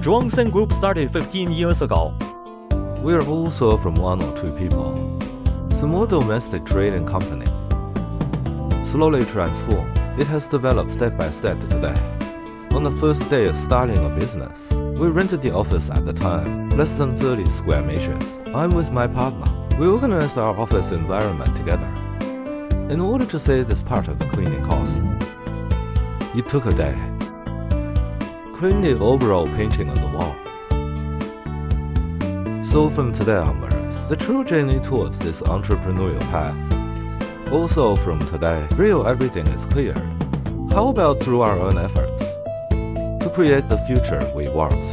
Zhongxing Group started 15 years ago. We are also from one or two people. Small domestic trading company. Slowly transformed, it has developed step by step today. On the first day of starting a business, we rented the office at the time, less than 30 square meters. I'm with my partner. We organized our office environment together. In order to save this part of the cleaning cost, it took a day. Clean the overall painting on the wall. So from today onwards, the true journey towards this entrepreneurial path. Also from today, real everything is clear. How about through our own efforts? To create the future we want.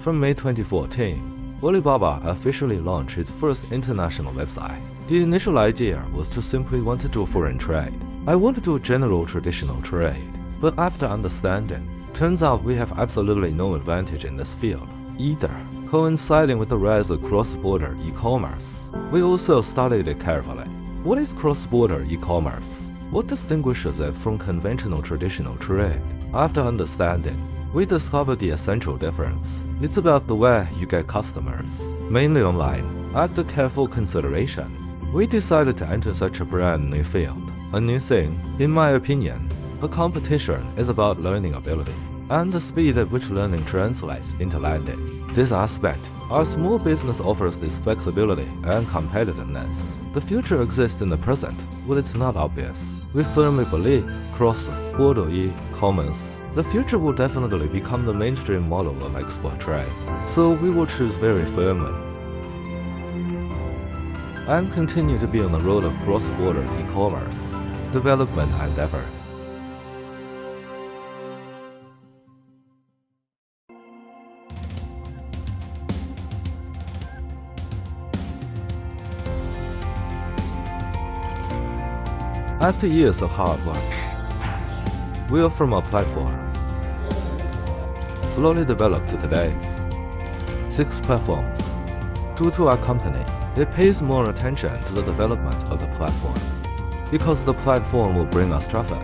From May 2014, Alibaba officially launched its first international website. The initial idea was to simply want to do foreign trade. I want to do general traditional trade, but after understanding, turns out we have absolutely no advantage in this field either. Coinciding with the rise of cross-border e-commerce, we also studied it carefully. What is cross-border e-commerce? What distinguishes it from conventional traditional trade? After understanding, we discovered the essential difference. It's about the way you get customers, mainly online. After careful consideration, we decided to enter such a brand new field. A new thing, in my opinion, the competition is about learning ability and the speed at which learning translates into landing. This aspect, our small business offers this flexibility and competitiveness. The future exists in the present, but it's not obvious. We firmly believe cross-border e-commerce. The future will definitely become the mainstream model of export trade, so we will choose very firmly and continue to be on the road of cross-border e-commerce development and effort. After years of hard work, we are from a platform, slowly developed to today's 6 platforms. Due to our company, it pays more attention to the development of the platform, because the platform will bring us traffic.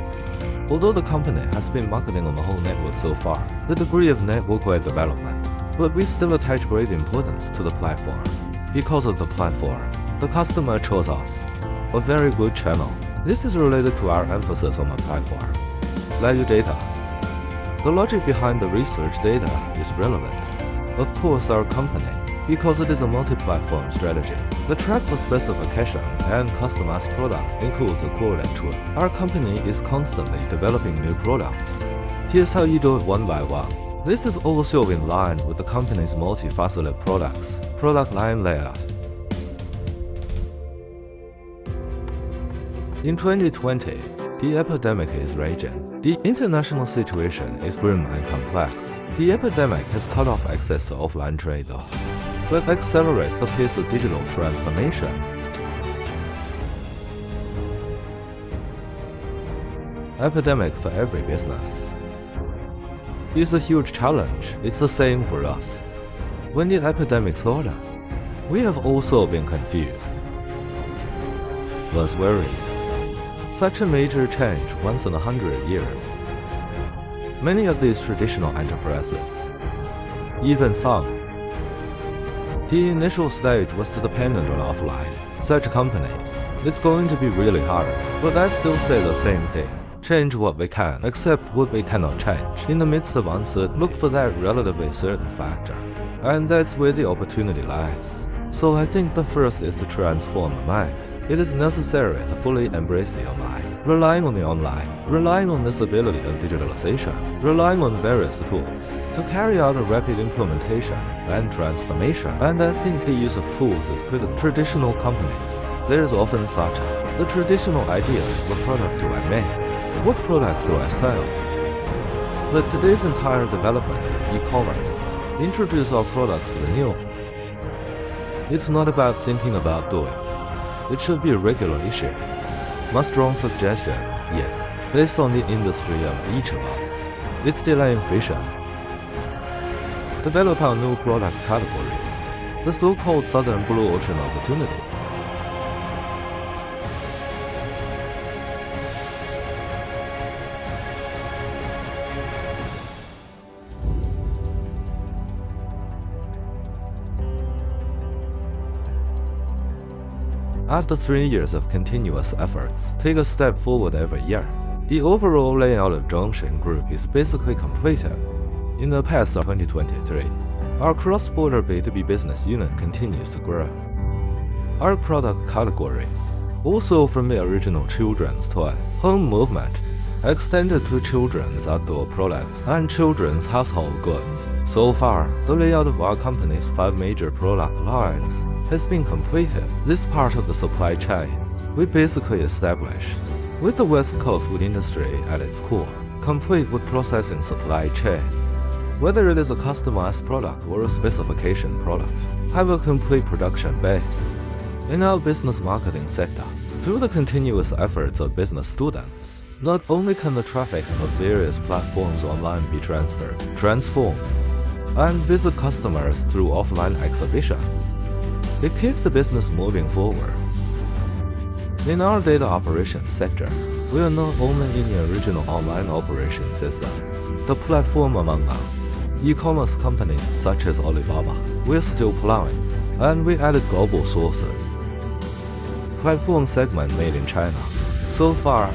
Although the company has been marketing on the whole network so far, the degree of network-wide development, but we still attach great importance to the platform. Because of the platform, the customer chose us, a very good channel. This is related to our emphasis on the platform. Value data. The logic behind the research data is relevant. Of course, our company, because it is a multi-platform strategy. The track for specification and customized products includes a core tool. Our company is constantly developing new products. Here's how you do it one by one. This is also in line with the company's multifaceted products, product line layout. In 2020, the epidemic is raging. The international situation is grim and complex. The epidemic has cut off access to offline trade though, but accelerates the pace of digital transformation. Epidemic for every business. It's a huge challenge. It's the same for us. When the epidemic started, we have also been confused, was worried. Such a major change once in 100 years. Many of these traditional enterprises, even some, the initial stage was to dependent on offline. Such companies, it's going to be really hard. But I still say the same thing. Change what we can, accept what we cannot change. In the midst of uncertainty, look for that relatively certain factor. And that's where the opportunity lies. So I think the first is to transform the mind. It is necessary to fully embrace the online, relying on the online, relying on this ability of digitalization, relying on various tools to carry out a rapid implementation and transformation. And I think the use of tools is critical. Traditional companies, there is often such a, the traditional idea is what product do I make? What products do I sell? But today's entire development of e-commerce introduces our products to the new. It's not about thinking about doing. It should be a regular issue. My strong suggestion, yes, based on the industry of each of us, it's delaying vision. develop a new product categories, the so-called Southern Blue Ocean opportunity. After 3 years of continuous efforts, take a step forward every year. The overall layout of Zhongxing Group is basically completed. In the past of 2023, our cross-border B2B business unit continues to grow. Our product categories, also from the original children's toys, home movement, extended to children's outdoor products and children's household goods. So far, the layout of our company's 5 major product lines has been completed. This part of the supply chain we basically established, with the West Coast wood industry at its core, complete wood processing supply chain. Whether it is a customized product or a specification product, have a complete production base. In our business marketing sector, through the continuous efforts of business students, not only can the traffic of various platforms online be transformed, and visit customers through offline exhibitions, it keeps the business moving forward. In our data operations sector, we are not only in the original online operation system, the platform among them, e-commerce companies such as Alibaba, we're still plowing, and we added global sources. Platform segment made in China. So far,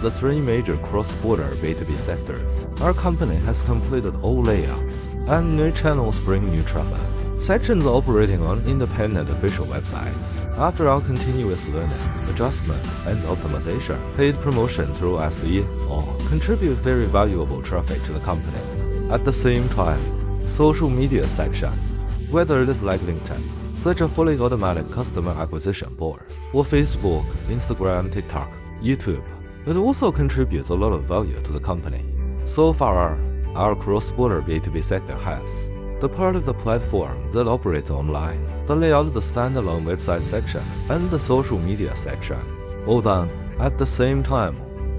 the 3 major cross-border B2B sectors, our company has completed all layouts, and new channels bring new traffic. Sections operating on independent official websites. After our continuous learning, adjustment, and optimization, paid promotion through SE or contribute very valuable traffic to the company. At the same time, social media section, whether it is like LinkedIn, such a fully automatic customer acquisition board, or Facebook, Instagram, TikTok, YouTube, it also contributes a lot of value to the company. So far, our cross-border B2B sector has the part of the platform that operates online, the layout of the standalone website section and the social media section. All done at the same time,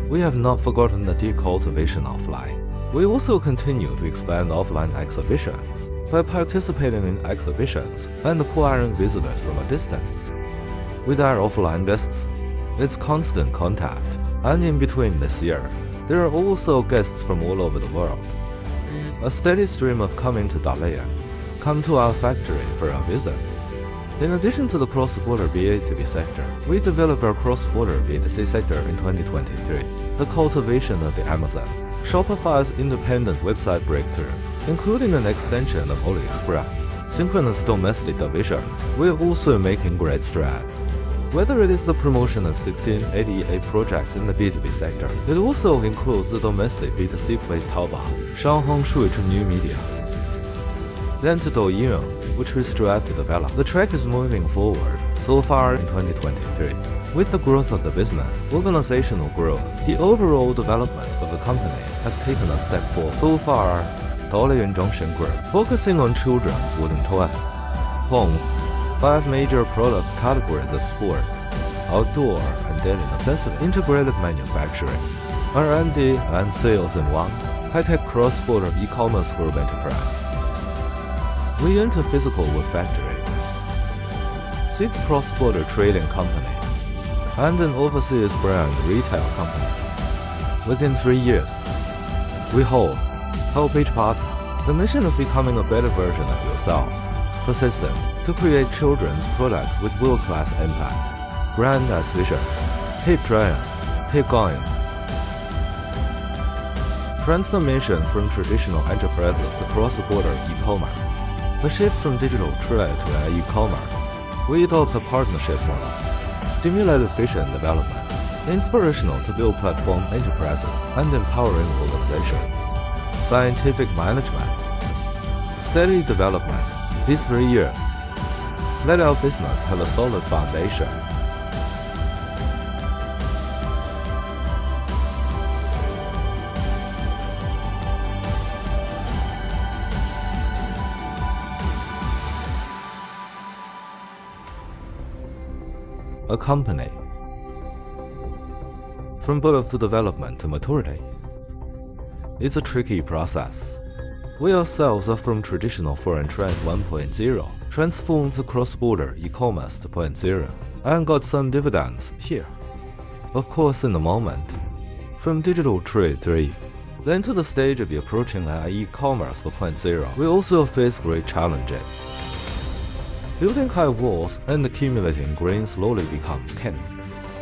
we have not forgotten the deep cultivation offline. We also continue to expand offline exhibitions by participating in exhibitions and acquiring visitors from a distance. With our offline guests, it's constant contact, and in between this year, there are also guests from all over the world. A steady stream of coming to Dou Ying, come to our factory for a visit. In addition to the cross-border B2B sector, we developed our cross-border B2C sector in 2023. The cultivation of the Amazon, Shopify's independent website breakthrough, including an extension of AliExpress, synchronous domestic division, we're also making great strides. Whether it is the promotion of 1688 projects in the B2B sector, it also includes the domestic B2C play Taobao, Xiaohongshui to new media. Then to Dou Ying, which we strive to develop. The track is moving forward. So far in 2023, with the growth of the business, organizational growth, the overall development of the company has taken a step forward. So far, Dou Ying Zhongxing Group, focusing on children's wooden toys, home, 5 major product categories of sports, outdoor and daily necessities, integrated manufacturing, R&D and sales in one, high-tech cross-border e-commerce group enterprise. We enter physical wood factories, 6 cross-border trading companies, and an overseas brand retail company. Within 3 years, we help each partner, the mission of becoming a better version of yourself, persistent, to create children's products with world-class impact. Grand as vision. Keep trying. Keep going. Transformation from traditional enterprises to cross-border e-commerce. The shift from digital trade to e-commerce. We adopt a partnership model. Stimulate efficient development. Inspirational to build platform enterprises and empowering organizations. Scientific management. Steady development. These 3 years, let our business have a solid foundation. A company. From birth to development to maturity. It's a tricky process. We ourselves are from traditional foreign trade 1.0, transformed to cross-border e-commerce 2.0, and got some dividends here. Of course, in a moment. From digital trade 3, then to the stage of approaching our e-commerce 4.0, we also face great challenges. Building high walls and accumulating grain slowly becomes king.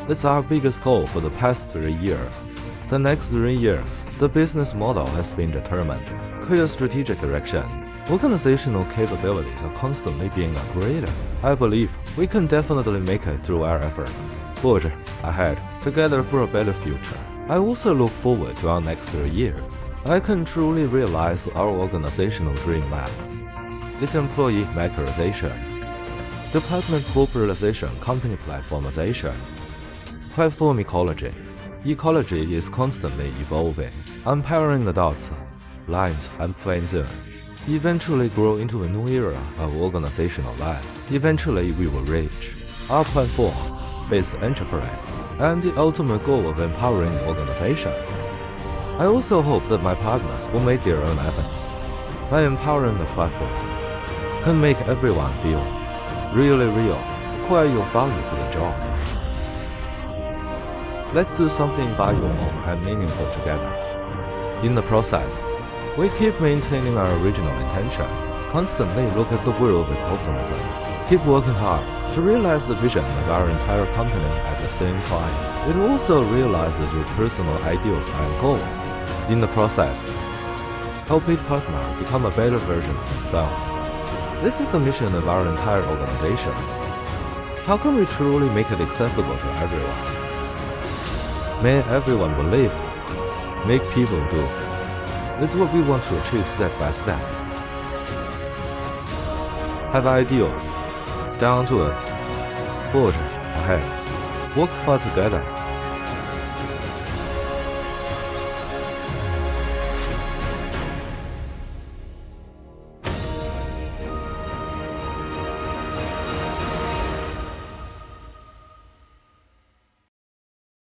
That's our biggest goal for the past 3 years. The next 3 years, the business model has been determined, clear strategic direction, organizational capabilities are constantly being upgraded. I believe we can definitely make it through our efforts. Forge ahead, together for a better future. I also look forward to our next 3 years. I can truly realize our organizational dream map. It's employee mechanization, department corporatization, company platformization, platform ecology. Ecology is constantly evolving, empowering the dots, lines and plane zones. Eventually grow into a new era of organizational life. Eventually we will reach our platform based enterprise and the ultimate goal of empowering organizations. I also hope that my partners will make their own efforts. By empowering the platform, can make everyone feel really real, acquire your value for the job. Let's do something valuable and meaningful together. In the process, we keep maintaining our original intention, constantly look at the world with optimism, keep working hard to realize the vision of our entire company at the same time. It also realizes your personal ideals and goals. In the process, help each partner become a better version of themselves. This is the mission of our entire organization. How can we truly make it accessible to everyone? May everyone believe, make people do. It's what we want to achieve step by step. Have ideals, down to earth, forge ahead, work far together.